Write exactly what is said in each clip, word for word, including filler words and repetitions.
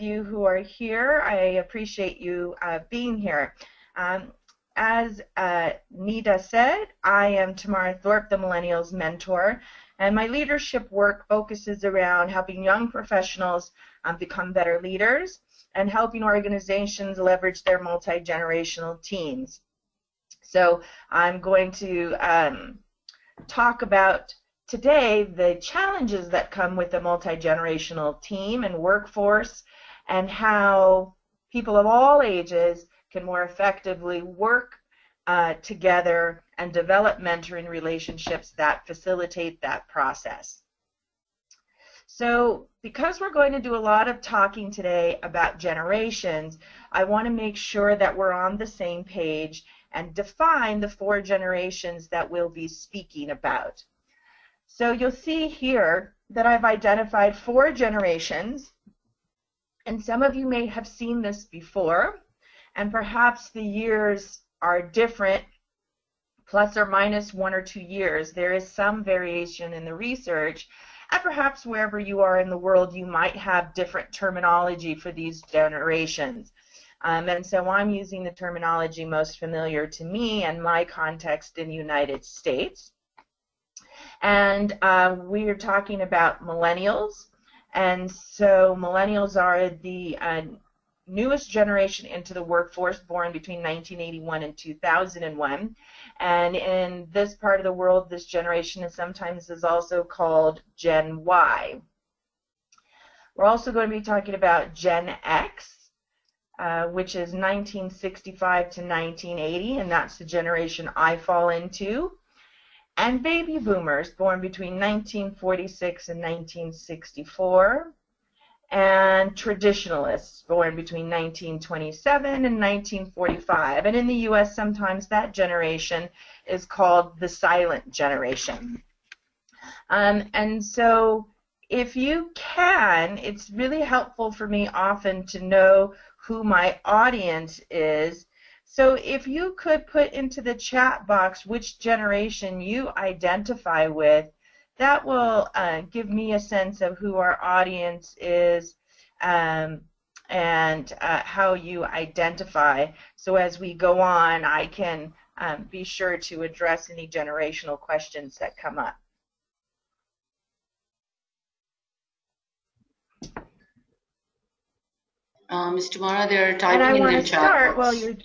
of you who are here. I appreciate you uh, being here. Um, as uh, Nita said, I am Tamara Thorpe, the Millennials mentor, and my leadership work focuses around helping young professionals um, become better leaders and helping organizations leverage their multi-generational teams. So I'm going to um, talk about today the challenges that come with a multi-generational team and workforce, and how people of all ages can more effectively work uh, together and develop mentoring relationships that facilitate that process. So because we're going to do a lot of talking today about generations, I want to make sure that we're on the same page and define the four generations that we'll be speaking about. So you'll see here that I've identified four generations, and some of you may have seen this before, and perhaps the years are different, plus or minus one or two years. There is some variation in the research, and perhaps wherever you are in the world you might have different terminology for these generations. Um, and so I'm using the terminology most familiar to me and my context in the United States. And uh, we're talking about millennials. And so millennials are the uh, newest generation into the workforce, born between nineteen eighty-one and two thousand one. And in this part of the world, this generation is sometimes is also called Gen Y. We're also going to be talking about Gen X. Uh, which is nineteen sixty-five to nineteen eighty, and that's the generation I fall into, and baby boomers, born between nineteen forty-six and nineteen sixty-four, and traditionalists, born between nineteen twenty-seven and nineteen forty-five. And in the U S, sometimes that generation is called the silent generation. Um, and so if you can, it's really helpful for me often to know who my audience is. So if you could put into the chat box which generation you identify with, that will uh, give me a sense of who our audience is um, and uh, how you identify. So as we go on, I can um, be sure to address any generational questions that come up. Uh, Miss Tamara, they're typing in the chat box. You're... Okay.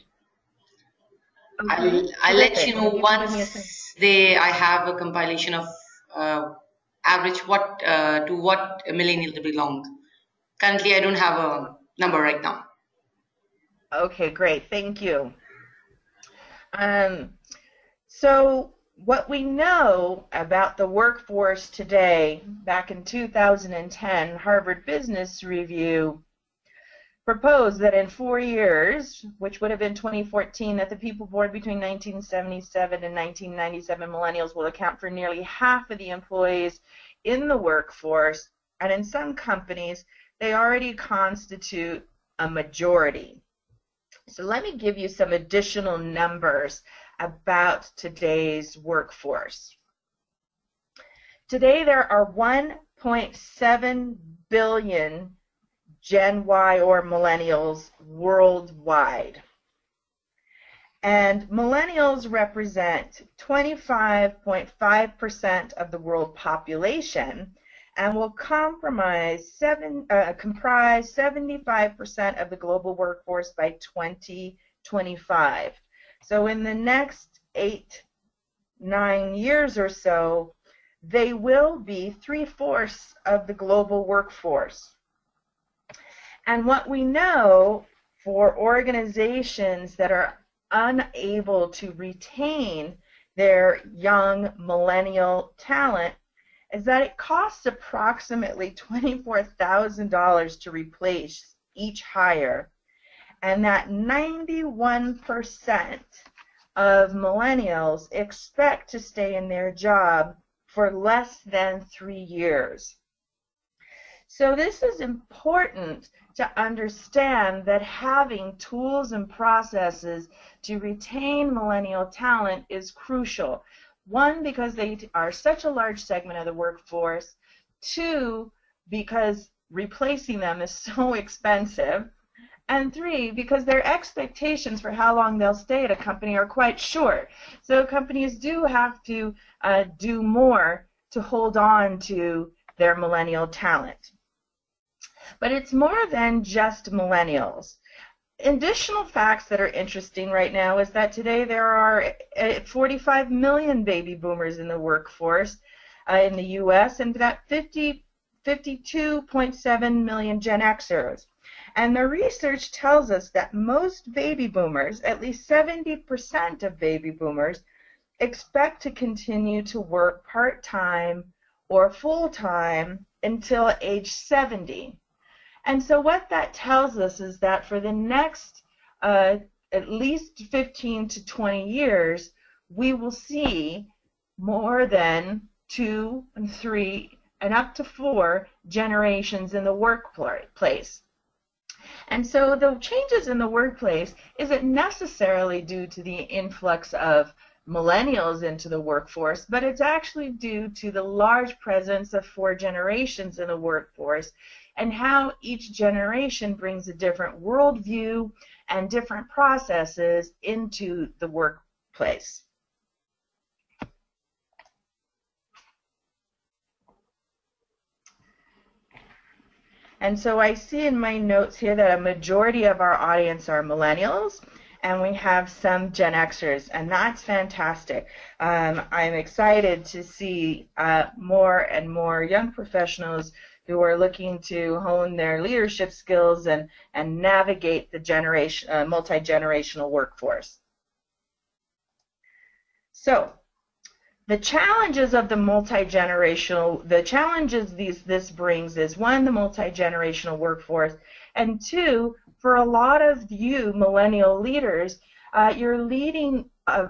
I'll, I'll let you know once they. I have a compilation of uh, average what uh, to what millennial they belong. Currently, I don't have a number right now. Okay, great. Thank you. Um, so what we know about the workforce today, back in two thousand ten, Harvard Business Review proposed that in four years, which would have been twenty fourteen, that the people born between nineteen seventy-seven and nineteen ninety-seven, millennials, will account for nearly half of the employees in the workforce, and in some companies, they already constitute a majority. So let me give you some additional numbers about today's workforce. Today, there are one point seven billion Gen Y or millennials worldwide. And millennials represent twenty-five point five percent of the world population and will compromise seven, uh, comprise seventy-five percent of the global workforce by twenty twenty-five. So in the next eight, nine years or so, they will be three-fourths of the global workforce. And what we know for organizations that are unable to retain their young millennial talent is that it costs approximately twenty-four thousand dollars to replace each hire, and that ninety-one percent of millennials expect to stay in their job for less than three years. So this is important to understand, that having tools and processes to retain millennial talent is crucial. One, because they are such a large segment of the workforce. Two, because replacing them is so expensive, and three, because their expectations for how long they'll stay at a company are quite short. So companies do have to uh, do more to hold on to their millennial talent. But it's more than just millennials. Additional facts that are interesting right now is that today there are forty-five million baby boomers in the workforce uh, in the U S and that fifty, fifty-two point seven million Gen Xers. And the research tells us that most baby boomers, at least seventy percent of baby boomers, expect to continue to work part-time or full-time until age seventy. And so what that tells us is that for the next uh, at least fifteen to twenty years, we will see more than two and three and up to four generations in the workplace. And so the changes in the workplace isn't necessarily due to the influx of millennials into the workforce, but it's actually due to the large presence of four generations in the workforce and how each generation brings a different worldview and different processes into the workplace. And so I see in my notes here that a majority of our audience are millennials, and we have some Gen Xers, and that's fantastic. Um, I'm excited to see uh, more and more young professionals who are looking to hone their leadership skills and, and navigate the generation, uh, multi-generational workforce. So, the challenges of the multi-generational, the challenges these, this brings is, one, the multi-generational workforce, and two, for a lot of you millennial leaders, uh, you're leading uh,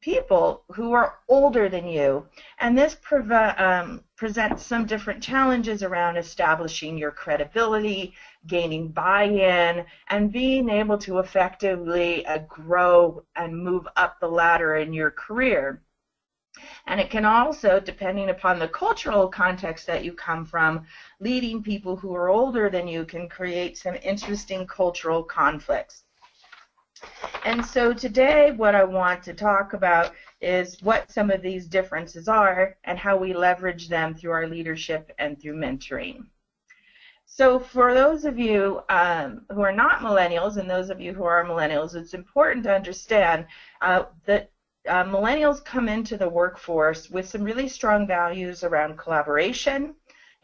people who are older than you, and this prov um, presents some different challenges around establishing your credibility, gaining buy-in, and being able to effectively uh, grow and move up the ladder in your career. And it can also, depending upon the cultural context that you come from, leading people who are older than you can create some interesting cultural conflicts. And so today what I want to talk about is what some of these differences are and how we leverage them through our leadership and through mentoring. So for those of you um, who are not millennials and those of you who are millennials, it's important to understand uh, that Uh, millennials come into the workforce with some really strong values around collaboration,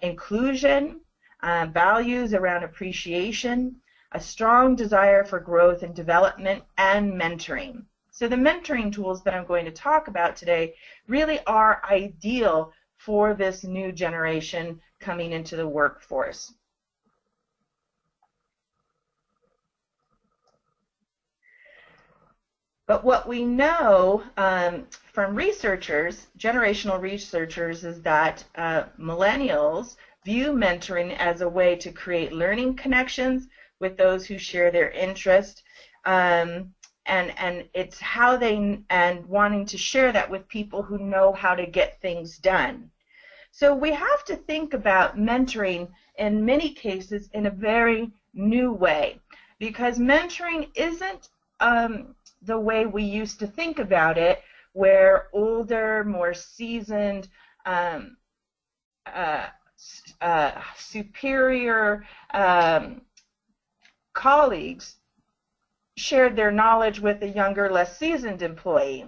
inclusion, uh, values around appreciation, a strong desire for growth and development, and mentoring. So the mentoring tools that I'm going to talk about today really are ideal for this new generation coming into the workforce. But what we know um, from researchers, generational researchers, is that uh, millennials view mentoring as a way to create learning connections with those who share their interest, um, and and it's how they and wanting to share that with people who know how to get things done. So we have to think about mentoring in many cases in a very new way, because mentoring isn't um, the way we used to think about it, where older, more seasoned, um, uh, uh, superior um, colleagues shared their knowledge with a younger, less seasoned employee.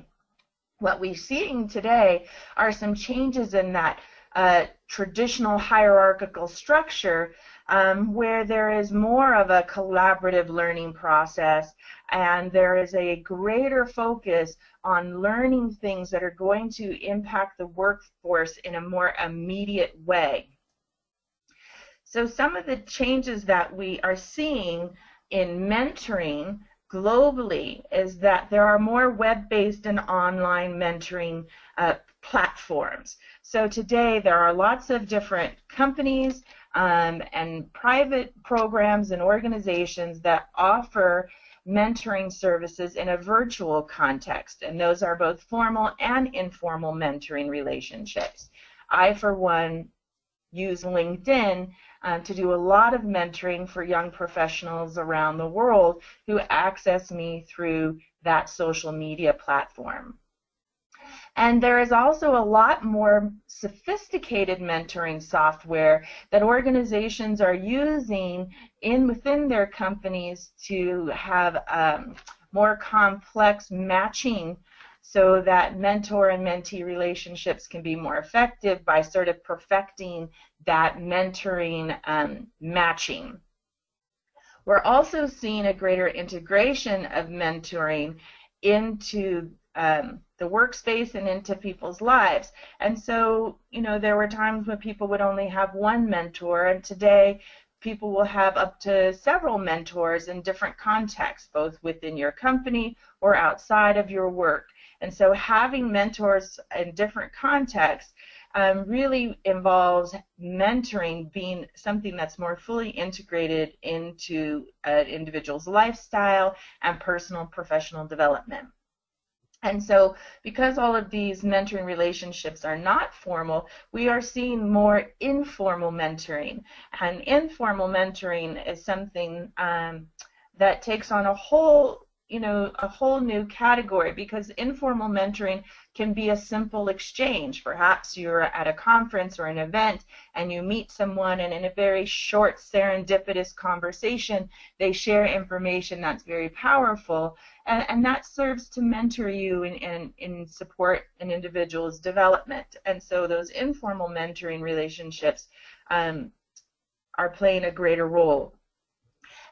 What we're seeing today are some changes in that uh, traditional hierarchical structure, Um, where there is more of a collaborative learning process, and there is a greater focus on learning things that are going to impact the workforce in a more immediate way. So some of the changes that we are seeing in mentoring globally is that there are more web-based and online mentoring uh, platforms. So today there are lots of different companies Um, and private programs and organizations that offer mentoring services in a virtual context, and those are both formal and informal mentoring relationships. I, for one, use LinkedIn uh, to do a lot of mentoring for young professionals around the world who access me through that social media platform. And there is also a lot more sophisticated mentoring software that organizations are using in within their companies to have um, more complex matching so that mentor and mentee relationships can be more effective by sort of perfecting that mentoring um, matching. We're also seeing a greater integration of mentoring into um, the workspace and into people's lives. And so, you know, there were times when people would only have one mentor, and today people will have up to several mentors in different contexts, both within your company or outside of your work. And so having mentors in different contexts um, really involves mentoring being something that's more fully integrated into an individual's lifestyle and personal and professional development. And so because all of these mentoring relationships are not formal, we are seeing more informal mentoring. And informal mentoring is something um, that takes on a whole, you know, a whole new category, because informal mentoring can be a simple exchange. Perhaps you're at a conference or an event and you meet someone, and in a very short serendipitous conversation they share information that's very powerful, and, and that serves to mentor you and in, in, in support an individual's development. And so those informal mentoring relationships um, are playing a greater role.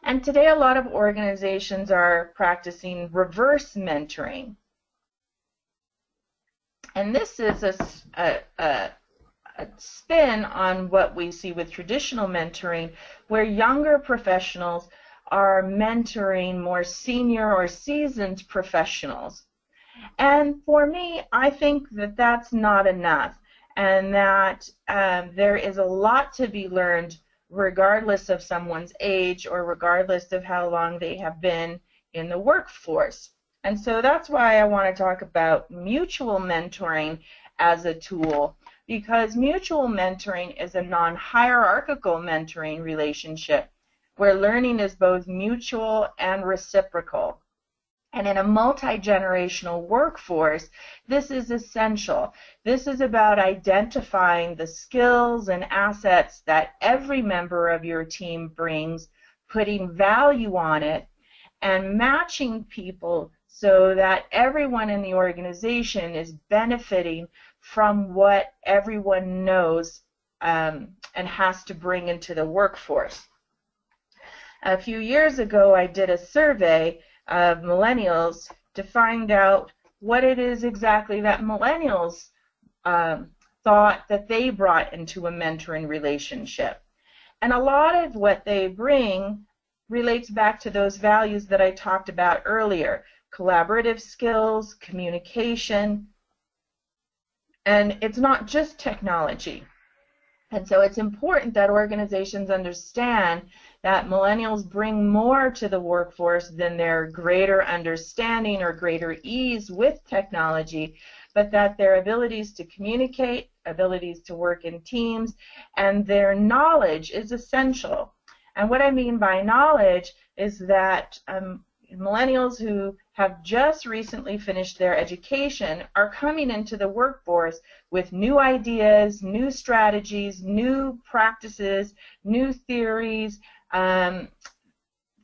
And today a lot of organizations are practicing reverse mentoring. And this is a, a, a, a spin on what we see with traditional mentoring, where younger professionals are mentoring more senior or seasoned professionals. And for me, I think that that's not enough, and that um, there is a lot to be learned regardless of someone's age or regardless of how long they have been in the workforce. And so that's why I want to talk about mutual mentoring as a tool, because mutual mentoring is a non-hierarchical mentoring relationship where learning is both mutual and reciprocal. And in a multi-generational workforce, this is essential. This is about identifying the skills and assets that every member of your team brings, putting value on it, and matching people so that everyone in the organization is benefiting from what everyone knows um, and has to bring into the workforce. A few years ago, I did a survey of millennials to find out what it is exactly that millennials um, thought that they brought into a mentoring relationship. And a lot of what they bring relates back to those values that I talked about earlier: collaborative skills, communication, and it's not just technology. And so it's important that organizations understand that millennials bring more to the workforce than their greater understanding or greater ease with technology, but that their abilities to communicate, abilities to work in teams, and their knowledge is essential. And what I mean by knowledge is that um, millennials who have just recently finished their education are coming into the workforce with new ideas, new strategies, new practices, new theories, um,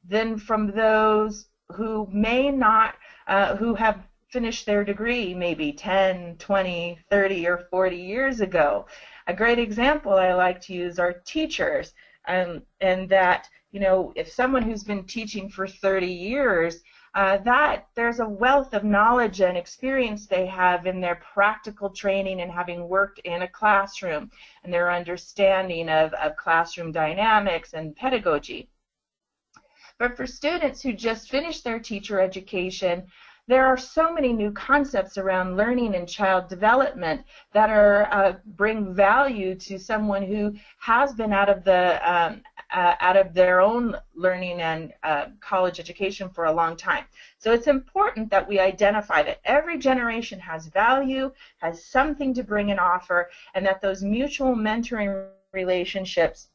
than from those who may not, uh, who have finished their degree maybe ten, twenty, thirty, or forty years ago. A great example I like to use are teachers, um, and that, you know, if someone who's been teaching for thirty years, uh, that there's a wealth of knowledge and experience they have in their practical training and having worked in a classroom, and their understanding of, of classroom dynamics and pedagogy. But for students who just finished their teacher education, there are so many new concepts around learning and child development that are uh, bring value to someone who has been out of the um, uh, out of their own learning and uh, college education for a long time. So it's important that we identify that every generation has value, has something to bring and offer, and that those mutual mentoring relationships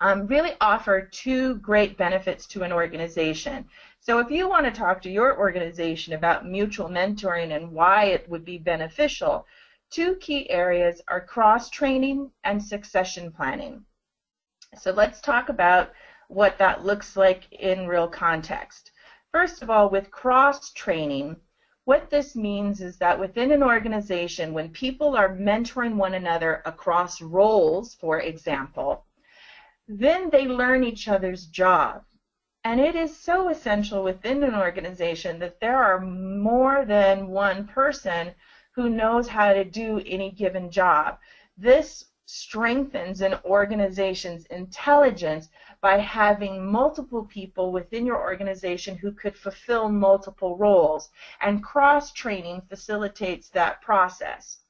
um, really offer two great benefits to an organization. So if you want to talk to your organization about mutual mentoring and why it would be beneficial, two key areas are cross-training and succession planning. So let's talk about what that looks like in real context. First of all, with cross-training, what this means is that within an organization, when people are mentoring one another across roles, for example, then they learn each other's job. And it is so essential within an organization that there are more than one person who knows how to do any given job. This strengthens an organization's intelligence by having multiple people within your organization who could fulfill multiple roles, and cross-training facilitates that process.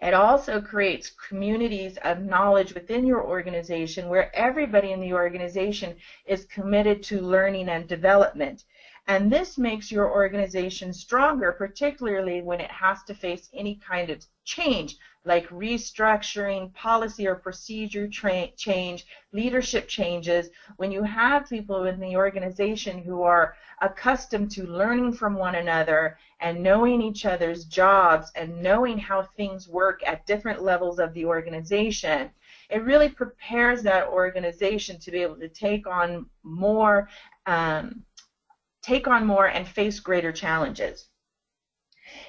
It also creates communities of knowledge within your organization where everybody in the organization is committed to learning and development. And this makes your organization stronger, particularly when it has to face any kind of change, like restructuring, policy or procedure change, leadership changes. When you have people in the organization who are accustomed to learning from one another and knowing each other's jobs and knowing how things work at different levels of the organization, it really prepares that organization to be able to take on more, um, take on more and face greater challenges.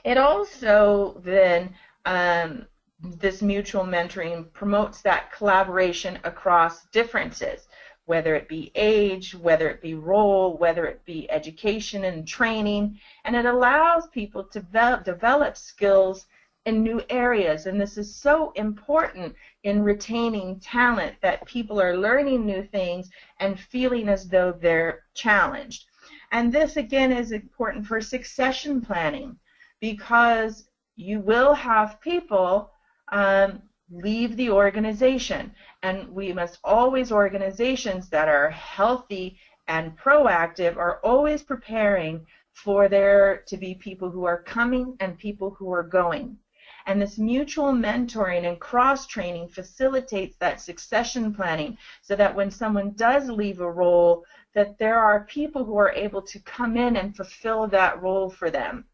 It also then, um, this mutual mentoring promotes that collaboration across differences, whether it be age, whether it be role, whether it be education and training, and it allows people to develop, develop skills in new areas, and this is so important in retaining talent, that people are learning new things and feeling as though they're challenged. And this again is important for succession planning, because you will have people um, leave the organization, and we must always, organizations that are healthy and proactive are always preparing for there to be people who are coming and people who are going. And this mutual mentoring and cross-training facilitates that succession planning, so that when someone does leave a role, that there are people who are able to come in and fulfill that role for them.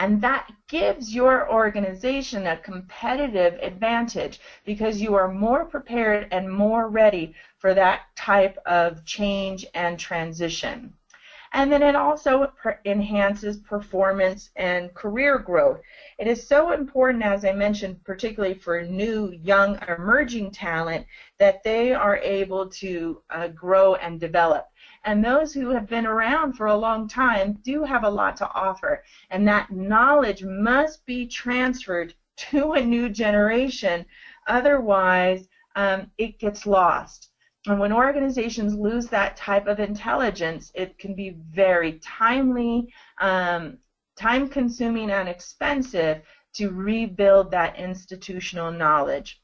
And that gives your organization a competitive advantage, because you are more prepared and more ready for that type of change and transition. And then it also enhances performance and career growth. It is so important, as I mentioned, particularly for new, young, emerging talent, that they are able to uh, grow and develop. And those who have been around for a long time do have a lot to offer, and that knowledge must be transferred to a new generation, otherwise um, it gets lost. And when organizations lose that type of intelligence, it can be very timely, um, time-consuming, and expensive to rebuild that institutional knowledge.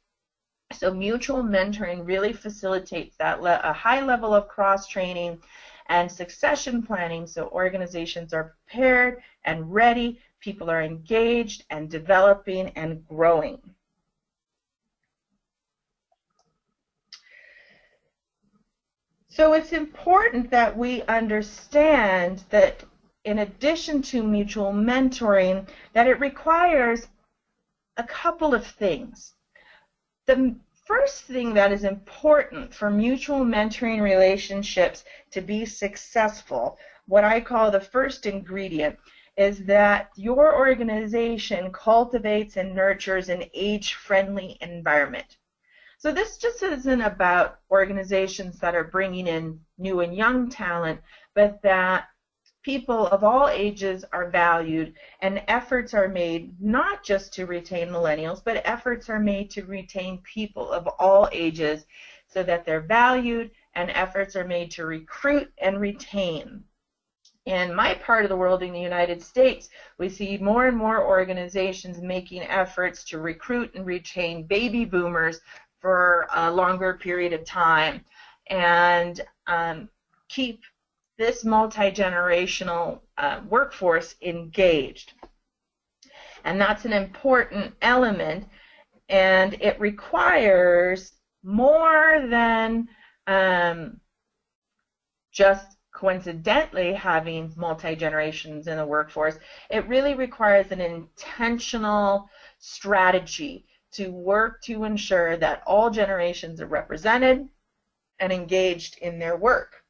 So mutual mentoring really facilitates that le a high level of cross-training and succession planning, so organizations are prepared and ready, people are engaged and developing and growing. So it's important that we understand that in addition to mutual mentoring, that it requires a couple of things. The first thing that is important for mutual mentoring relationships to be successful, what I call the first ingredient, is that your organization cultivates and nurtures an age-friendly environment. So this just isn't about organizations that are bringing in new and young talent, but that people of all ages are valued, and efforts are made not just to retain millennials, but efforts are made to retain people of all ages, so that they're valued, and efforts are made to recruit and retain. In my part of the world, in the United States, we see more and more organizations making efforts to recruit and retain baby boomers for a longer period of time, and um, keep this multi-generational uh, workforce engaged. And that's an important element, and it requires more than um, just coincidentally having multi-generations in the workforce. It really requires an intentional strategy to work to ensure that all generations are represented and engaged in their work.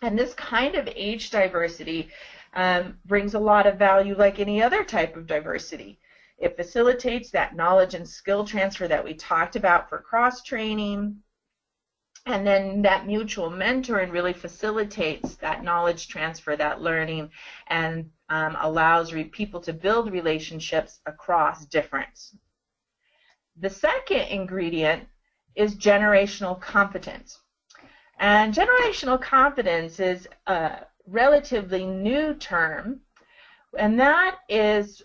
And this kind of age diversity um, brings a lot of value like any other type of diversity. It facilitates that knowledge and skill transfer that we talked about for cross-training, and then that mutual mentoring really facilitates that knowledge transfer, that learning, and um, allows re people to build relationships across difference. The second ingredient is generational competence. And generational competence is a relatively new term, and that is,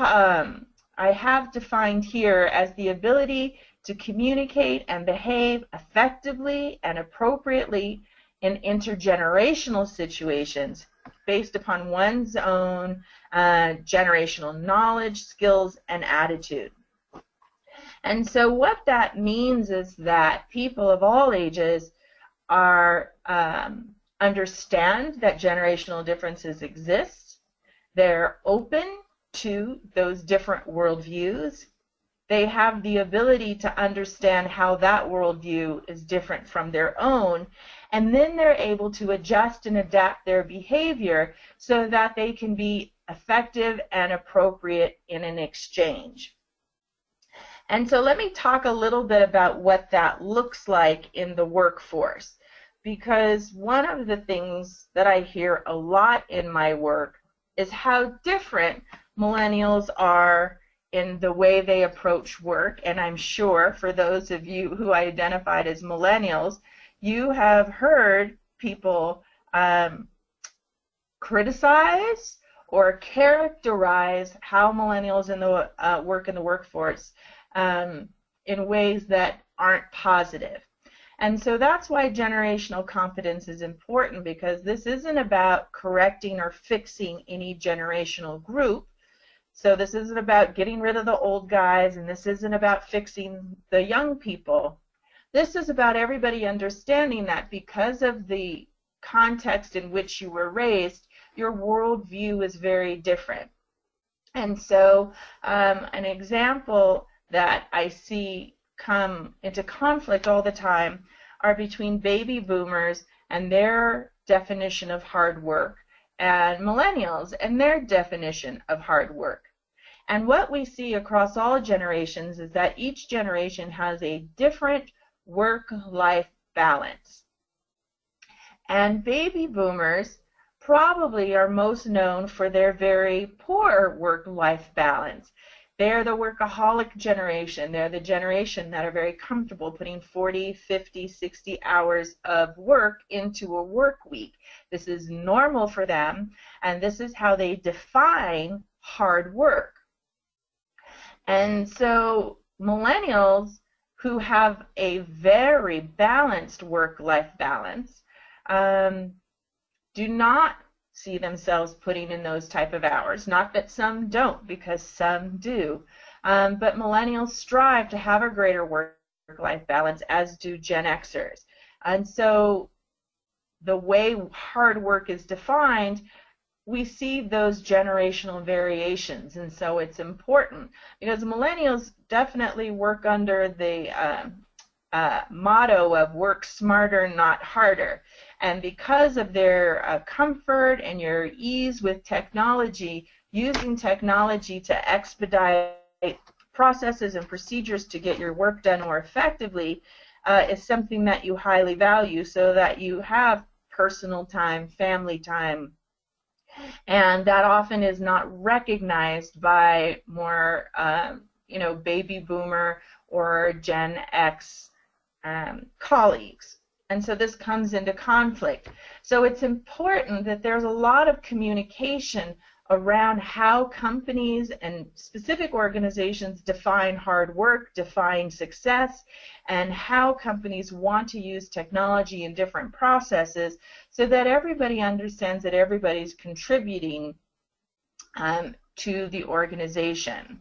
um, I have defined here as the ability to communicate and behave effectively and appropriately in intergenerational situations based upon one's own uh, generational knowledge, skills, and attitude. And so what that means is that people of all ages are um, understand that generational differences exist. They're open to those different worldviews. They have the ability to understand how that worldview is different from their own, and then they're able to adjust and adapt their behavior so that they can be effective and appropriate in an exchange. And so let me talk a little bit about what that looks like in the workforce, because one of the things that I hear a lot in my work is how different millennials are in the way they approach work. And I'm sure for those of you who identified as millennials, you have heard people um, criticize or characterize how millennials in the, uh, work in the workforce Um, in ways that aren't positive. And so that's why generational competence is important, because this isn't about correcting or fixing any generational group. So this isn't about getting rid of the old guys, and this isn't about fixing the young people. This is about everybody understanding that because of the context in which you were raised, your worldview is very different. And so um, an example that I see come into conflict all the time are between baby boomers and their definition of hard work and millennials and their definition of hard work. And what we see across all generations is that each generation has a different work-life balance. And baby boomers probably are most known for their very poor work-life balance. They're the workaholic generation. They're the generation that are very comfortable putting forty, fifty, sixty hours of work into a work week. This is normal for them, and this is how they define hard work. And so millennials who have a very balanced work-life balance um, do not see themselves putting in those type of hours. Not that some don't, because some do. Um, but millennials strive to have a greater work-life balance, as do Gen Xers. And so the way hard work is defined, we see those generational variations. And so it's important, because millennials definitely work under the um, Uh, motto of work smarter, not harder. And because of their uh, comfort and your ease with technology, using technology to expedite processes and procedures to get your work done more effectively uh, is something that you highly value, so that you have personal time, family time, and that often is not recognized by more uh, you know, baby boomer or Gen X Um, colleagues. And so this comes into conflict. So it's important that there's a lot of communication around how companies and specific organizations define hard work, define success, and how companies want to use technology in different processes, so that everybody understands that everybody's contributing um, to the organization.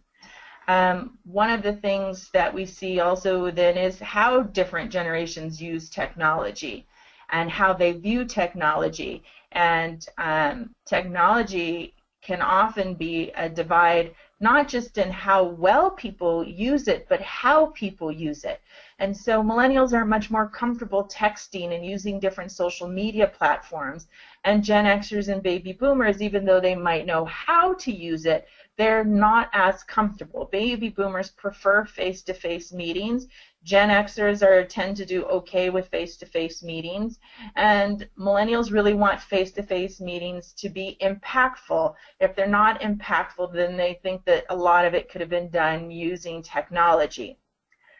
Um, one of the things that we see also then is how different generations use technology and how they view technology. And um, technology can often be a divide, not just in how well people use it, but how people use it. And so millennials are much more comfortable texting and using different social media platforms. And Gen Xers and baby boomers, even though they might know how to use it, they're not as comfortable. Baby boomers prefer face-to-face meetings. Gen Xers are, tend to do okay with face-to-face meetings. And millennials really want face-to-face meetings to be impactful. If they're not impactful, then they think that a lot of it could have been done using technology.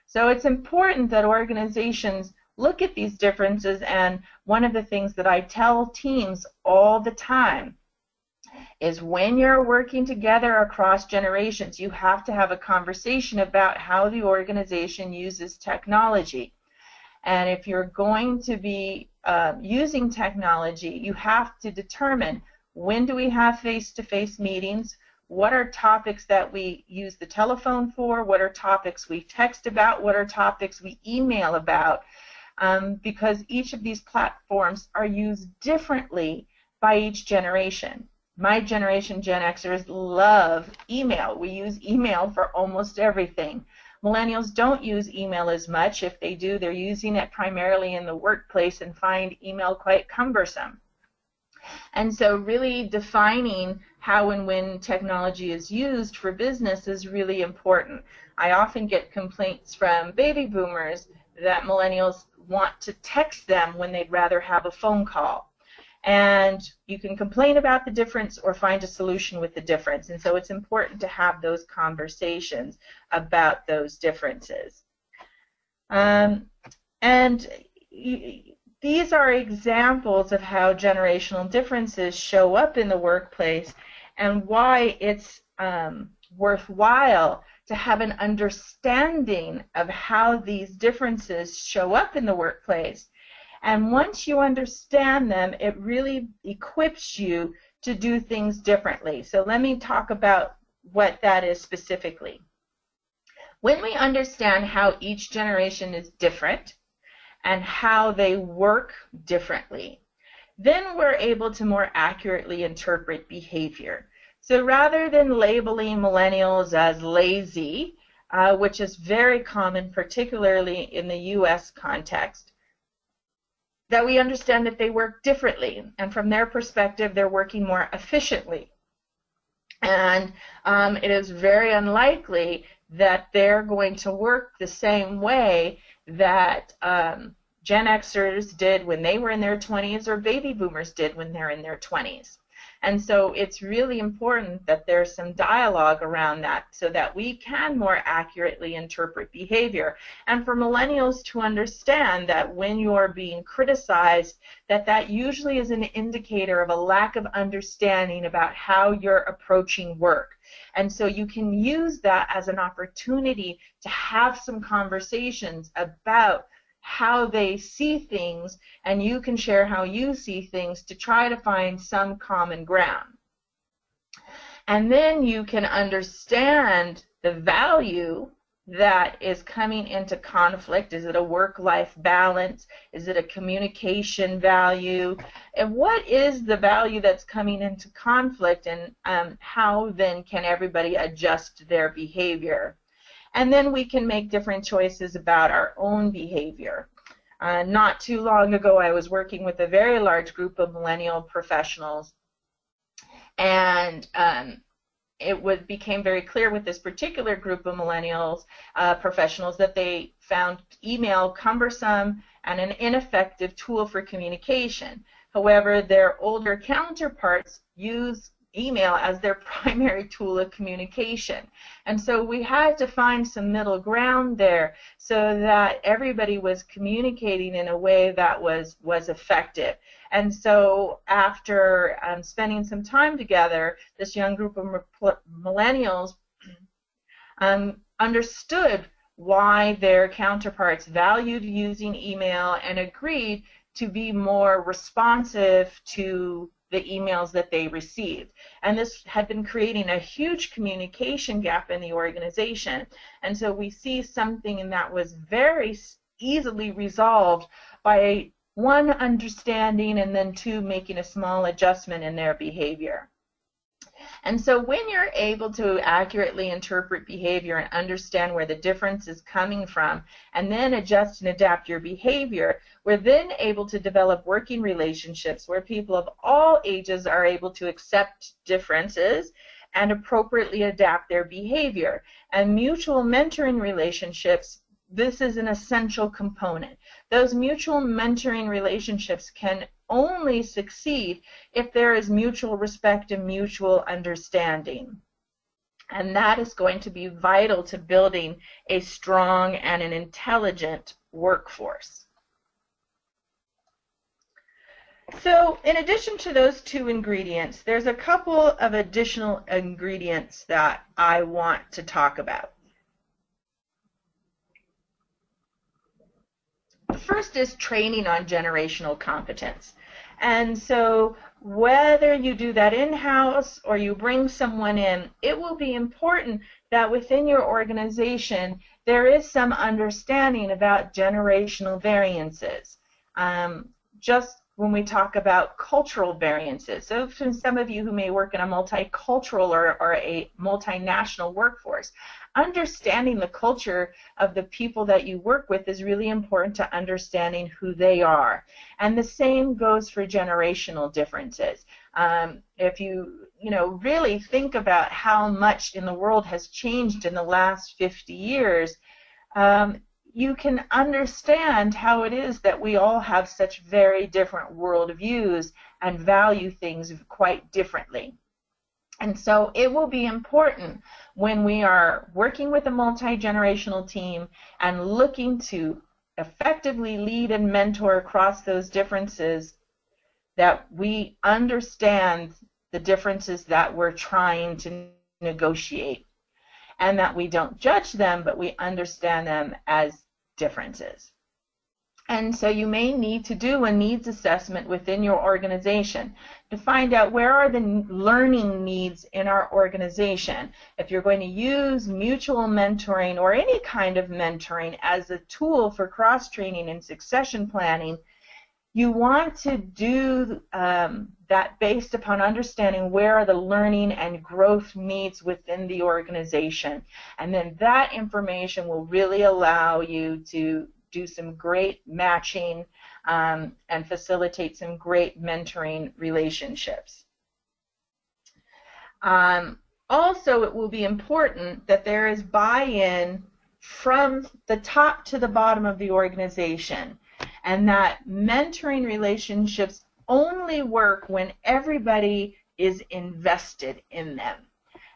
So it's important that organizations look at these differences, and one of the things that I tell teams all the time is when you're working together across generations, you have to have a conversation about how the organization uses technology. And if you're going to be uh, using technology, you have to determine, when do we have face-to-face meetings? What are topics that we use the telephone for? What are topics we text about? What are topics we email about? Um, because each of these platforms are used differently by each generation. My generation, Gen Xers, love email. We use email for almost everything. Millennials don't use email as much. If they do, they're using it primarily in the workplace and find email quite cumbersome. And so really defining how and when technology is used for business is really important. I often get complaints from baby boomers that millennials want to text them when they'd rather have a phone call. And you can complain about the difference or find a solution with the difference. And so it's important to have those conversations about those differences. Um, and these are examples of how generational differences show up in the workplace and why it's um, worthwhile to have an understanding of how these differences show up in the workplace. And once you understand them, it really equips you to do things differently. So let me talk about what that is specifically. When we understand how each generation is different and how they work differently, then we're able to more accurately interpret behavior. So rather than labeling millennials as lazy, uh, which is very common, particularly in the U S context, that we understand that they work differently, and from their perspective they're working more efficiently, and um, it is very unlikely that they're going to work the same way that um, Gen Xers did when they were in their twenties or baby boomers did when they're in their twenties. And so it's really important that there's some dialogue around that so that we can more accurately interpret behavior. And for millennials to understand that when you're being criticized, that that usually is an indicator of a lack of understanding about how you're approaching work. And so you can use that as an opportunity to have some conversations about how they see things, and you can share how you see things to try to find some common ground. And then you can understand the value that is coming into conflict. Is it a work-life balance? Is it a communication value? And what is the value that's coming into conflict, and um, how then can everybody adjust their behavior? And then we can make different choices about our own behavior. Uh, not too long ago, I was working with a very large group of millennial professionals, and um, it would, became very clear with this particular group of millennials uh, professionals that they found email cumbersome and an ineffective tool for communication. However, their older counterparts use email as their primary tool of communication. And so we had to find some middle ground there so that everybody was communicating in a way that was, was effective. And so after um, spending some time together, this young group of millennials um, understood why their counterparts valued using email and agreed to be more responsive to the emails that they received. And this had been creating a huge communication gap in the organization. And so we see something that was very easily resolved by one, understanding, and then two, making a small adjustment in their behavior. And so when you're able to accurately interpret behavior and understand where the difference is coming from, and then adjust and adapt your behavior, we're then able to develop working relationships where people of all ages are able to accept differences and appropriately adapt their behavior. And mutual mentoring relationships, this is an essential component. Those mutual mentoring relationships can only succeed if there is mutual respect and mutual understanding. And that is going to be vital to building a strong and an intelligent workforce. So in addition to those two ingredients, there's a couple of additional ingredients that I want to talk about. The first is training on generational competence. And so whether you do that in-house or you bring someone in, it will be important that within your organization there is some understanding about generational variances. Um, just when we talk about cultural variances. So for some of you who may work in a multicultural or, or a multinational workforce, understanding the culture of the people that you work with is really important to understanding who they are. And the same goes for generational differences. Um, if you, you know, really think about how much in the world has changed in the last fifty years, um, you can understand how it is that we all have such very different worldviews and value things quite differently. And so it will be important when we are working with a multi-generational team and looking to effectively lead and mentor across those differences that we understand the differences that we're trying to negotiate, and that we don't judge them, but we understand them as differences. And so you may need to do a needs assessment within your organization to find out where are the learning needs in our organization. If you're going to use mutual mentoring or any kind of mentoring as a tool for cross-training and succession planning, you want to do um, that based upon understanding where are the learning and growth needs within the organization. And then that information will really allow you to do some great matching um, and facilitate some great mentoring relationships. Um, also, it will be important that there is buy-in from the top to the bottom of the organization, and that mentoring relationships only work when everybody is invested in them.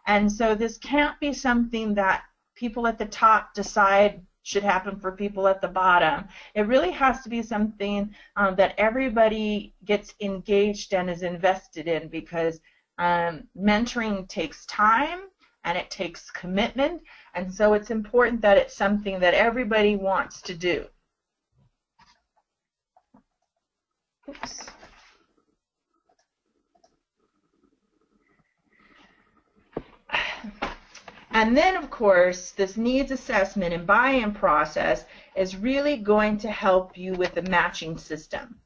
And so this can't be something that people at the top decide should happen for people at the bottom. It really has to be something um, that everybody gets engaged and is invested in, because um, mentoring takes time and it takes commitment, and so it's important that it's something that everybody wants to do. Oops. And then, of course, this needs assessment and buy-in process is really going to help you with the matching system.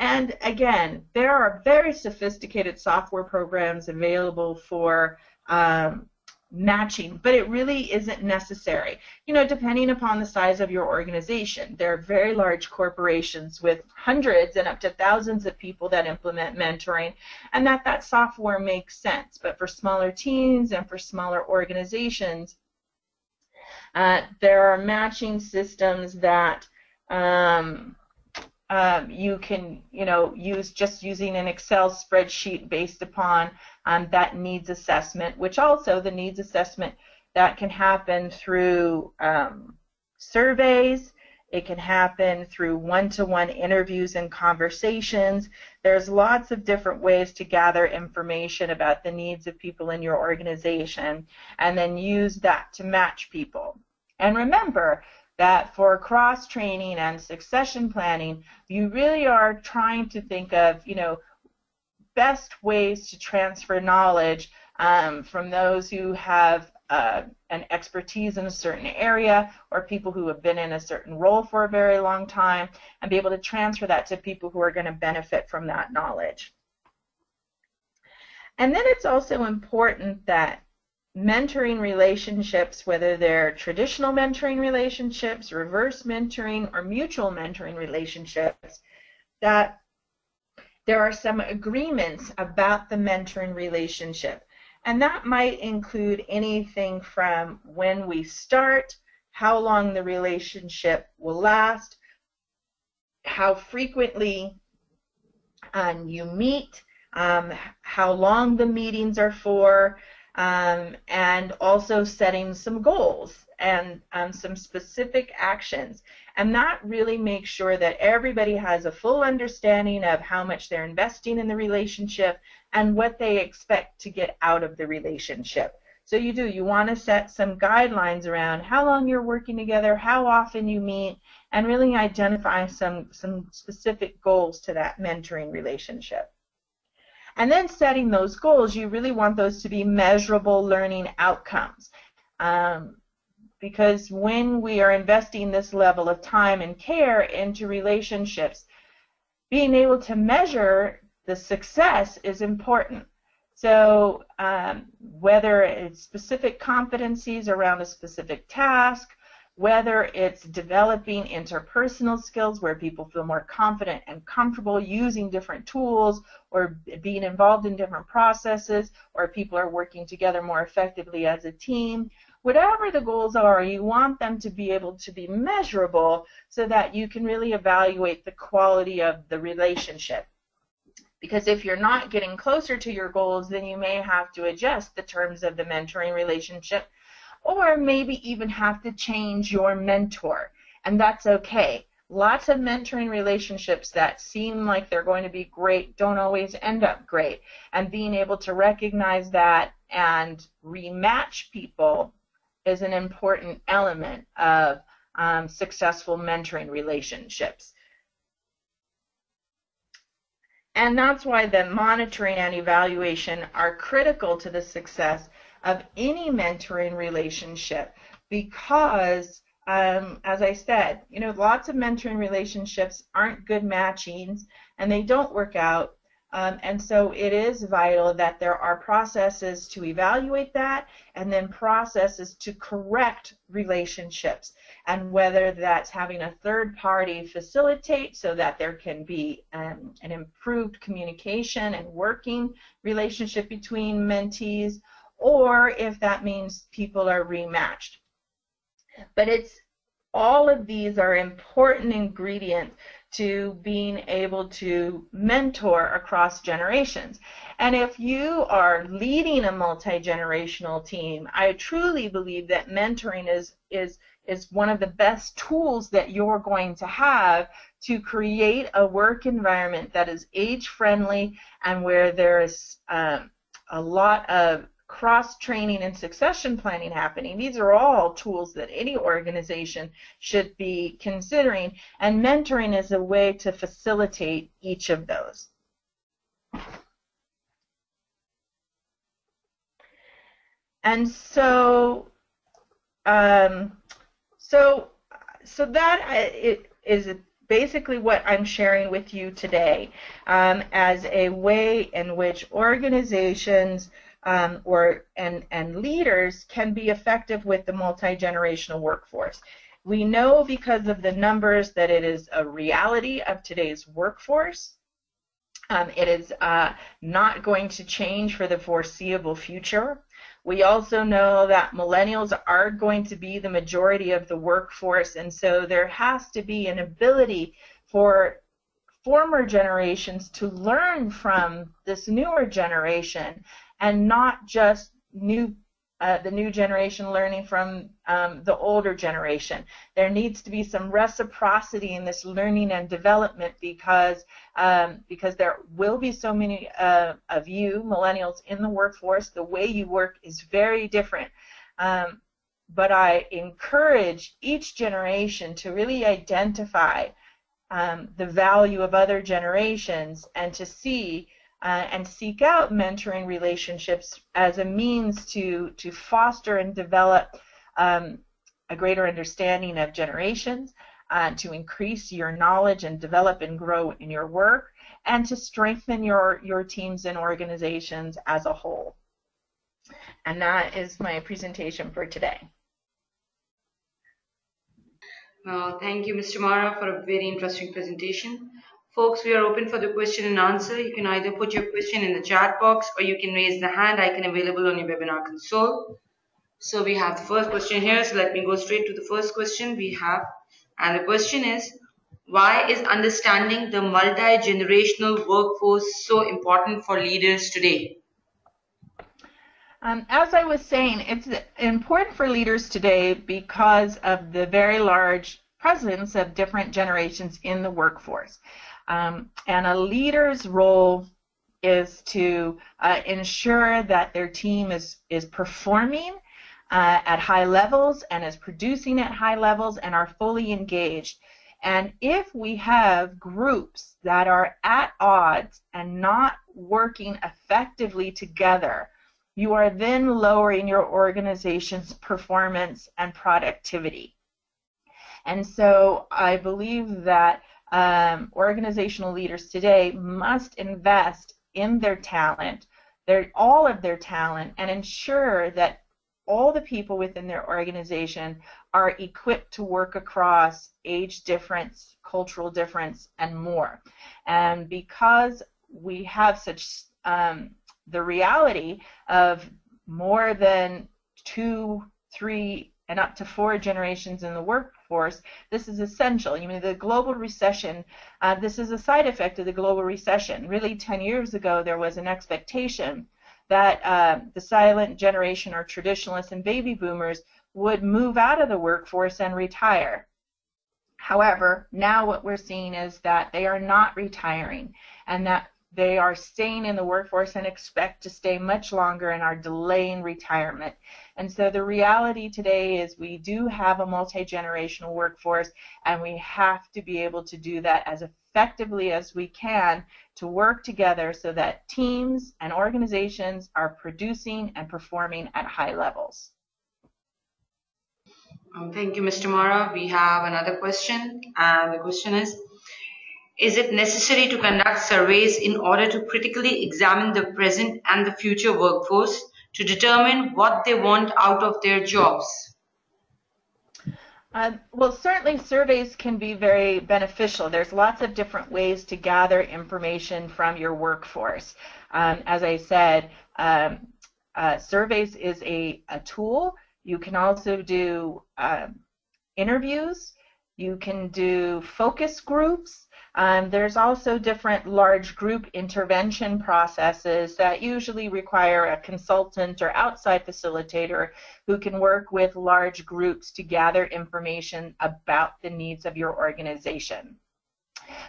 And again, there are very sophisticated software programs available for um, matching, but it really isn't necessary. You know, depending upon the size of your organization, there are very large corporations with hundreds and up to thousands of people that implement mentoring, and that that software makes sense. But for smaller teams and for smaller organizations, uh, there are matching systems that um, Um, you can, you know, use just using an Excel spreadsheet based upon um, that needs assessment, which also the needs assessment that can happen through um, surveys. It can happen through one-to-one interviews and conversations. There's lots of different ways to gather information about the needs of people in your organization and then use that to match people. And remember that for cross-training and succession planning, you really are trying to think of, you know, best ways to transfer knowledge um, from those who have uh, an expertise in a certain area or people who have been in a certain role for a very long time, and be able to transfer that to people who are going to benefit from that knowledge. And then it's also important that mentoring relationships, whether they're traditional mentoring relationships, reverse mentoring, or mutual mentoring relationships, that there are some agreements about the mentoring relationship. And that might include anything from when we start, how long the relationship will last, how frequently um, you meet, um, how long the meetings are for, Um, and also setting some goals and um, some specific actions. And that really makes sure that everybody has a full understanding of how much they're investing in the relationship and what they expect to get out of the relationship. So you do, you want to set some guidelines around how long you're working together, how often you meet, and really identify some, some specific goals to that mentoring relationship. And then setting those goals, you really want those to be measurable learning outcomes. Um, because when we are investing this level of time and care into relationships, being able to measure the success is important. So um, whether it's specific competencies around a specific task, whether it's developing interpersonal skills where people feel more confident and comfortable using different tools or being involved in different processes, or people are working together more effectively as a team, whatever the goals are, you want them to be able to be measurable so that you can really evaluate the quality of the relationship. Because if you're not getting closer to your goals, then you may have to adjust the terms of the mentoring relationship, or maybe even have to change your mentor, and that's okay. Lots of mentoring relationships that seem like they're going to be great don't always end up great, and being able to recognize that and rematch people is an important element of um, successful mentoring relationships. And that's why the monitoring and evaluation are critical to the success of any mentoring relationship, because um, as I said, you know, lots of mentoring relationships aren't good matchings and they don't work out, um, and so it is vital that there are processes to evaluate that and then processes to correct relationships, and whether that's having a third party facilitate so that there can be um, an improved communication and working relationship between mentees, or if that means people are rematched. But it's all of these are important ingredients to being able to mentor across generations. And if you are leading a multi-generational team, I truly believe that mentoring is, is, is one of the best tools that you're going to have to create a work environment that is age-friendly and where there is um, a lot of cross-training and succession planning happening. These are all tools that any organization should be considering, and mentoring is a way to facilitate each of those. And so, um, so, so that it is basically what I'm sharing with you today um, as a way in which organizations Um, or and, and leaders can be effective with the multi-generational workforce. We know because of the numbers that it is a reality of today's workforce. Um, it is uh, not going to change for the foreseeable future. We also know that millennials are going to be the majority of the workforce, and so there has to be an ability for former generations to learn from this newer generation, and not just new, uh, the new generation learning from um, the older generation. There needs to be some reciprocity in this learning and development, because um, because there will be so many uh, of you millennials in the workforce. The way you work is very different. Um, but I encourage each generation to really identify um, the value of other generations and to see uh, and seek out mentoring relationships as a means to, to foster and develop um, a greater understanding of generations, uh, to increase your knowledge and develop and grow in your work, and to strengthen your, your teams and organizations as a whole. And that is my presentation for today. Well, thank you, Miz Tamara, for a very interesting presentation. Folks, we are open for the question and answer. You can either put your question in the chat box, or you can raise the hand icon available on your webinar console. So we have the first question here, so let me go straight to the first question we have. And the question is, why is understanding the multi-generational workforce so important for leaders today? Um, as I was saying, it's important for leaders today because of the very large presence of different generations in the workforce. Um, and a leader's role is to uh, ensure that their team is, is performing uh, at high levels and is producing at high levels and are fully engaged. And if we have groups that are at odds and not working effectively together, you are then lowering your organization's performance and productivity. And so I believe that um, organizational leaders today must invest in their talent, their, all of their talent, and ensure that all the people within their organization are equipped to work across age difference, cultural difference, and more. And because we have such um, the reality of more than two, three, and up to four generations in the workforce, this is essential. You mean the global recession, uh, this is a side effect of the global recession. Really, ten years ago, there was an expectation that uh, the silent generation or traditionalists and baby boomers would move out of the workforce and retire. However, now what we're seeing is that they are not retiring, and that they are staying in the workforce and expect to stay much longer and are delaying retirement. And so the reality today is we do have a multi-generational workforce, and we have to be able to do that as effectively as we can to work together so that teams and organizations are producing and performing at high levels. Um, thank you, Miz Tamara. We have another question, and the question is, is it necessary to conduct surveys in order to critically examine the present and the future workforce to determine what they want out of their jobs? Uh, well, certainly surveys can be very beneficial. There's lots of different ways to gather information from your workforce. Um, as I said, um, uh, surveys is a, a tool. You can also do uh, interviews. You can do focus groups. Um, there's also different large group intervention processes that usually require a consultant or outside facilitator who can work with large groups to gather information about the needs of your organization.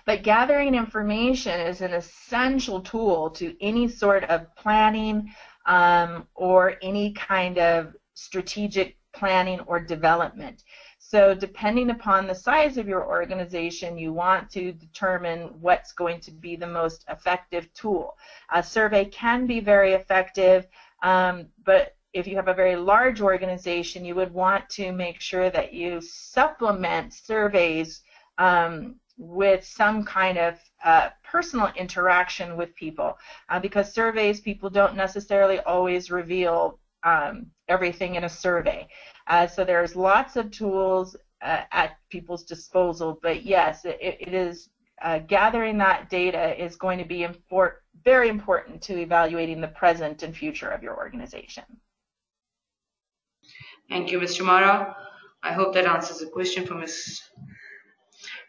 But gathering information is an essential tool to any sort of planning um, or any kind of strategic planning or development. So depending upon the size of your organization, you want to determine what's going to be the most effective tool. A survey can be very effective, um, but if you have a very large organization, you would want to make sure that you supplement surveys um, with some kind of uh, personal interaction with people. Uh, because surveys, people don't necessarily always reveal um, everything in a survey. Uh, so there's lots of tools uh, at people's disposal, but yes, it, it is uh, gathering that data is going to be import, very important to evaluating the present and future of your organization. Thank you, Miz Tamara. I hope that answers the question for Miz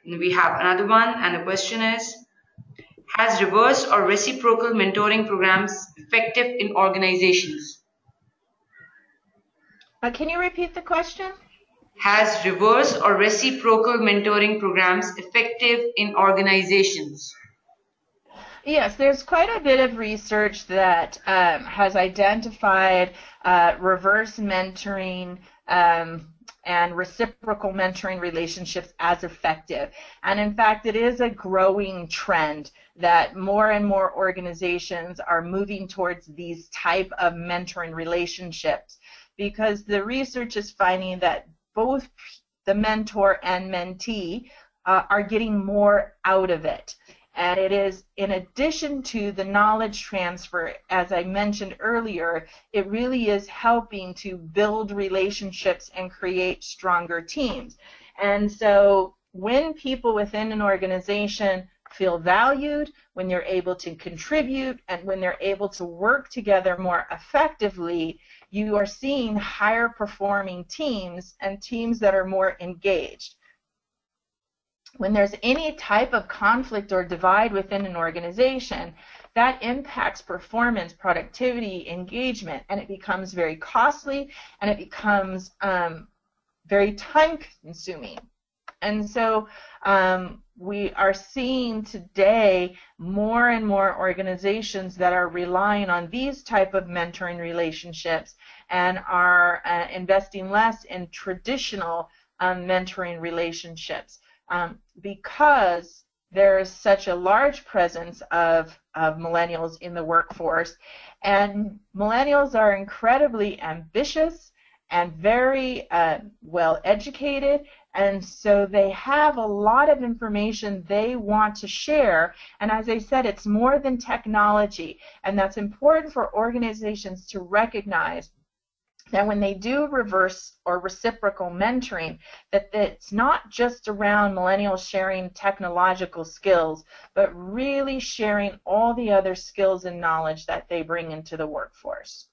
We have another one, and the question is, has reverse or reciprocal mentoring programs effective in organizations? Uh, can you repeat the question? Has reverse or reciprocal mentoring programs effective in organizations? Yes, there's quite a bit of research that um, has identified uh, reverse mentoring um, and reciprocal mentoring relationships as effective. And in fact, it is a growing trend that more and more organizations are moving towards these type of mentoring relationships, because the research is finding that both the mentor and mentee uh, are getting more out of it. And it is, in addition to the knowledge transfer, as I mentioned earlier, it really is helping to build relationships and create stronger teams. And so when people within an organization feel valued, when they're able to contribute, and when they're able to work together more effectively, you are seeing higher performing teams and teams that are more engaged. When there's any type of conflict or divide within an organization, that impacts performance, productivity, engagement, and it becomes very costly, and it becomes um, very time-consuming. And so um, we are seeing today more and more organizations that are relying on these type of mentoring relationships and are uh, investing less in traditional um, mentoring relationships. Um, because there is such a large presence of, of millennials in the workforce, and millennials are incredibly ambitious and very uh, well educated, and so they have a lot of information they want to share, and as I said, it's more than technology, and that's important for organizations to recognize that when they do reverse or reciprocal mentoring, that it's not just around millennials sharing technological skills, but really sharing all the other skills and knowledge that they bring into the workforce.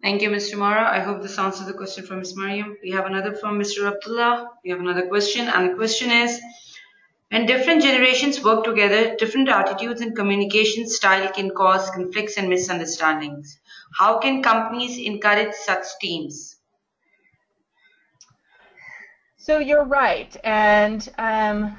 Thank you, Miz Tamara. I hope this answers the question from Miz Mariam. We have another from Mister Abdullah. We have another question, and the question is, when different generations work together, different attitudes and communication style can cause conflicts and misunderstandings. How can companies encourage such teams? So you're right, and um,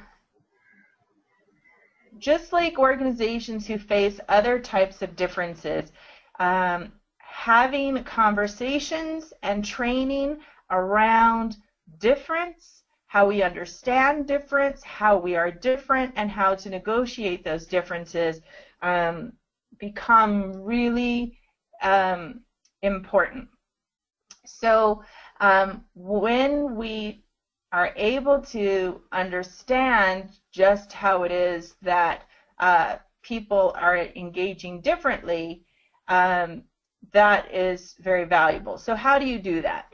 just like organizations who face other types of differences, um, having conversations and training around difference, how we understand difference, how we are different, and how to negotiate those differences um, become really Um, important. So um, when we are able to understand just how it is that uh, people are engaging differently, um, that is very valuable. So how do you do that?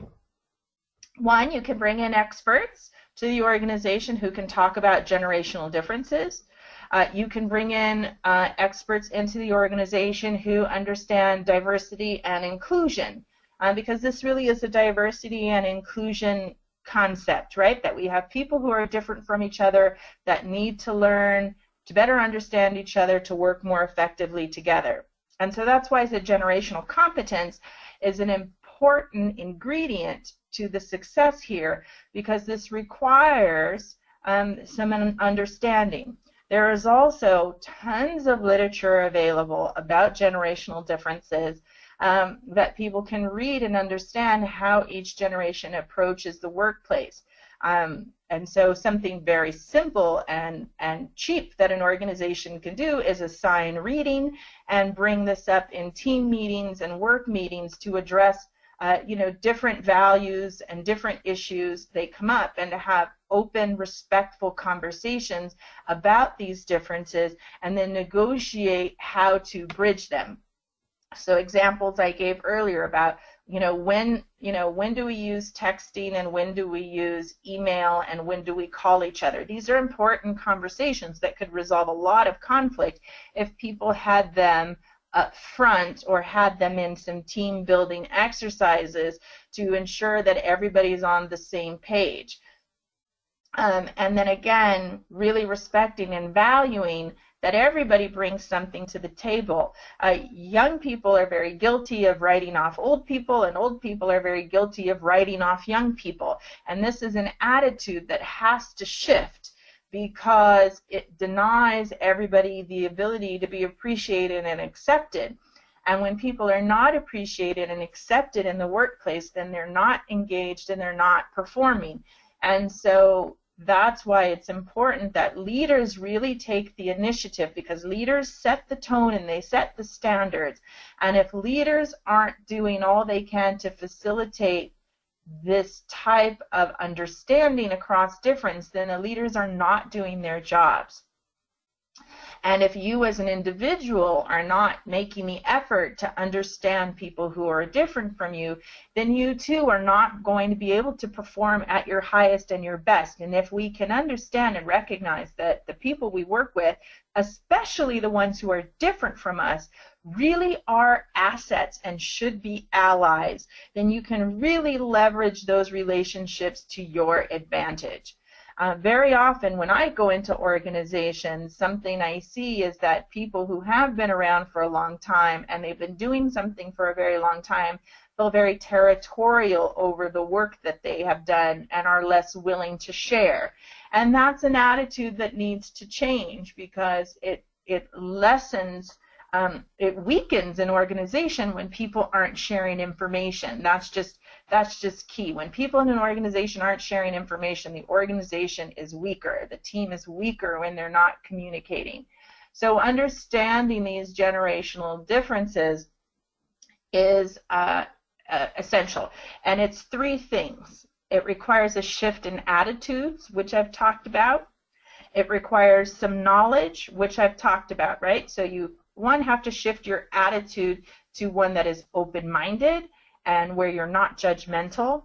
One, you can bring in experts to the organization who can talk about generational differences. Uh, you can bring in uh, experts into the organization who understand diversity and inclusion, uh, because this really is a diversity and inclusion concept, right? That we have people who are different from each other that need to learn to better understand each other to work more effectively together. And so that's why the generational competence is an important ingredient to the success here, because this requires um, some understanding. There is also tons of literature available about generational differences um, that people can read and understand how each generation approaches the workplace. Um, and so something very simple and, and cheap that an organization can do is assign reading and bring this up in team meetings and work meetings to address uh, you know, different values and different issues. They come up, and to have open, respectful conversations about these differences and then negotiate how to bridge them. So examples I gave earlier about, you know, when, you know, when do we use texting and when do we use email and when do we call each other? These are important conversations that could resolve a lot of conflict if people had them up front or had them in some team building exercises to ensure that everybody's on the same page. Um, and then again, really respecting and valuing that everybody brings something to the table. Uh, young people are very guilty of writing off old people, and old people are very guilty of writing off young people. And this is an attitude that has to shift, because it denies everybody the ability to be appreciated and accepted. And when people are not appreciated and accepted in the workplace, then they're not engaged and they're not performing. And so that's why it's important that leaders really take the initiative, because leaders set the tone and they set the standards. And if leaders aren't doing all they can to facilitate this type of understanding across difference, then the leaders are not doing their jobs. And if you as an individual are not making the effort to understand people who are different from you, then you too are not going to be able to perform at your highest and your best. And if we can understand and recognize that the people we work with, especially the ones who are different from us, really are assets and should be allies, then you can really leverage those relationships to your advantage. Uh, very often when I go into organizations, something I see is that people who have been around for a long time and they've been doing something for a very long time feel very territorial over the work that they have done and are less willing to share. And that's an attitude that needs to change, because it, it lessens, um, it weakens an organization when people aren't sharing information. That's just That's just key. When people in an organization aren't sharing information, the organization is weaker. The team is weaker when they're not communicating. So understanding these generational differences is uh, uh, essential. And it's three things. It requires a shift in attitudes, which I've talked about. It requires some knowledge, which I've talked about, right? So you, one, have to shift your attitude to one that is open-minded and where you're not judgmental.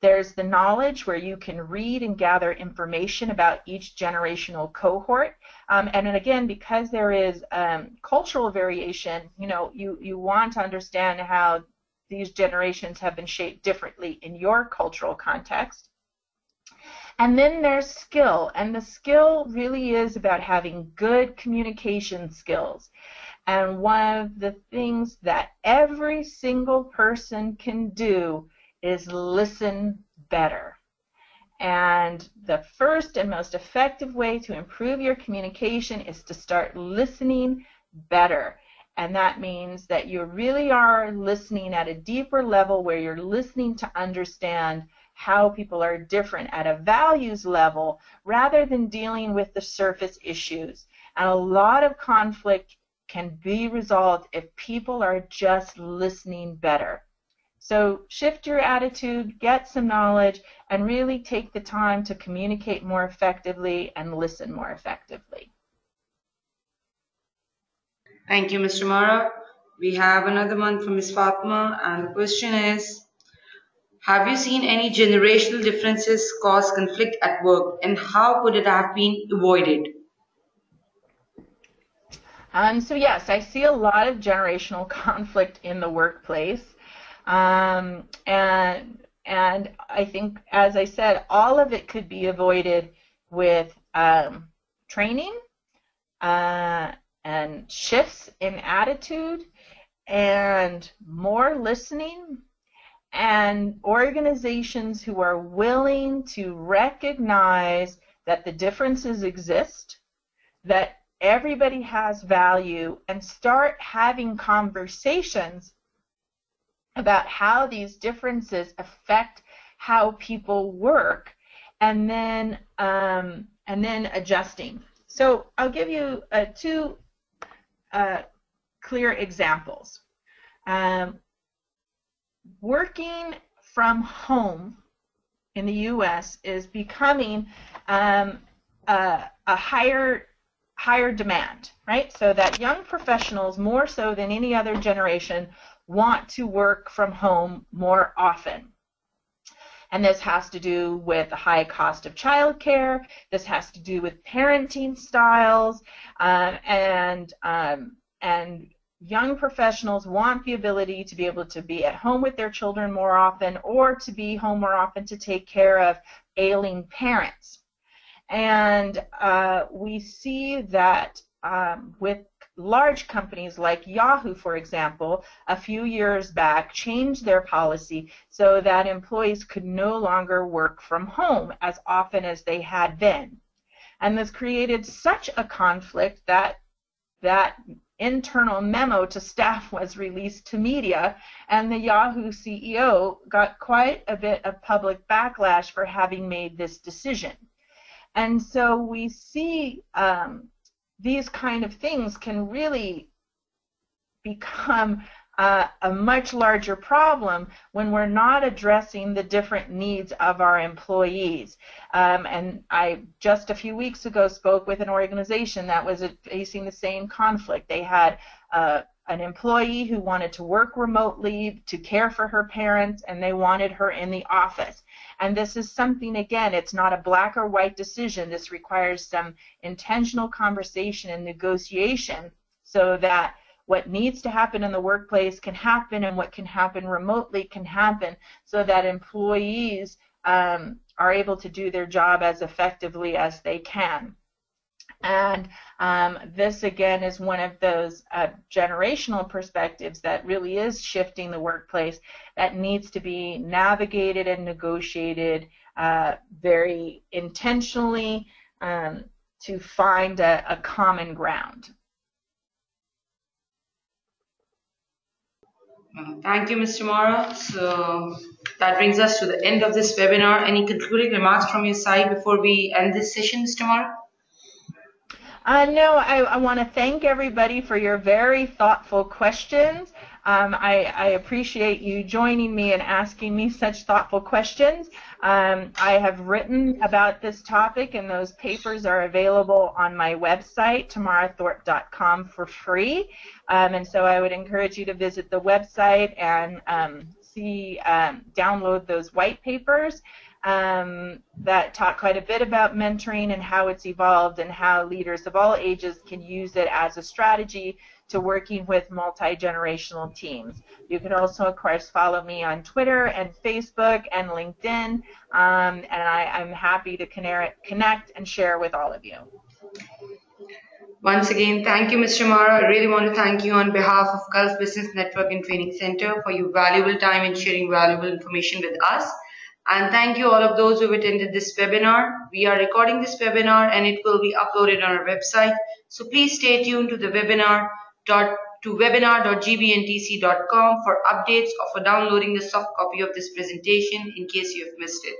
There's the knowledge, where you can read and gather information about each generational cohort. Um, and then again, because there is um, cultural variation, you know, you, you want to understand how these generations have been shaped differently in your cultural context. And then there's skill, and the skill really is about having good communication skills. And one of the things that every single person can do is listen better. And the first and most effective way to improve your communication is to start listening better. And that means that you really are listening at a deeper level, where you're listening to understand how people are different at a values level, rather than dealing with the surface issues. And a lot of conflict can be resolved if people are just listening better. So shift your attitude, get some knowledge, and really take the time to communicate more effectively and listen more effectively. Thank you, Miz Tamara. We have another one from Miz Fatma, and the question is, have you seen any generational differences cause conflict at work, and how could it have been avoided? Um, so yes, I see a lot of generational conflict in the workplace, um, and and I think, as I said, all of it could be avoided with um, training uh, and shifts in attitude and more listening, and organizations who are willing to recognize that the differences exist, that everybody has value, and start having conversations about how these differences affect how people work, and then um, and then adjusting. So I'll give you uh, two uh, clear examples. Um, working from home in the U S is becoming um, a, a higher higher demand, right? So that young professionals, more so than any other generation, want to work from home more often. And this has to do with the high cost of childcare. This has to do with parenting styles, um, and um, and young professionals want the ability to be able to be at home with their children more often, or to be home more often to take care of ailing parents. And uh, we see that um, with large companies like Yahoo, for example, a few years back changed their policy so that employees could no longer work from home as often as they had been. And this created such a conflict that that internal memo to staff was released to media, and the Yahoo C E O got quite a bit of public backlash for having made this decision. And so we see um, these kind of things can really become uh, a much larger problem when we're not addressing the different needs of our employees. Um, and I just a few weeks ago spoke with an organization that was facing the same conflict. They had uh, an employee who wanted to work remotely to care for her parents, and they wanted her in the office. And this is something, again, it's not a black or white decision. This requires some intentional conversation and negotiation so that what needs to happen in the workplace can happen, and what can happen remotely can happen, so that employees um, are able to do their job as effectively as they can. And um, this, again, is one of those uh, generational perspectives that really is shifting the workplace that needs to be navigated and negotiated uh, very intentionally um, to find a, a common ground. Thank you, Miz Tamara. So that brings us to the end of this webinar. Any concluding remarks from your side before we end this session, Miz Tamara? Uh, no, I, I want to thank everybody for your very thoughtful questions. Um, I, I appreciate you joining me and asking me such thoughtful questions. Um, I have written about this topic, and those papers are available on my website, tamara thorpe dot com, for free. Um, and so I would encourage you to visit the website and um, see, um, download those white papers. Um, that talk quite a bit about mentoring and how it's evolved and how leaders of all ages can use it as a strategy to working with multi-generational teams. You can also, of course, follow me on Twitter and Facebook and LinkedIn, um, and I, I'm happy to connect and share with all of you. Once again, thank you, Miz Tamara. I really want to thank you on behalf of Gulf Business Network and Training Center for your valuable time in sharing valuable information with us. And thank you all of those who attended this webinar. We are recording this webinar and it will be uploaded on our website. So please stay tuned to the webinar dot, to webinar dot g b n t c dot com for updates or for downloading the soft copy of this presentation in case you have missed it.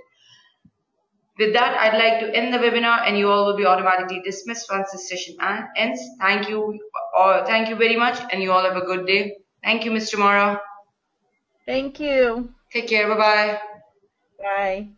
With that, I'd like to end the webinar, and you all will be automatically dismissed once this session ends. Thank you, or thank you very much, and you all have a good day. Thank you, Miz Tamara. Thank you. Take care. Bye bye. Bye.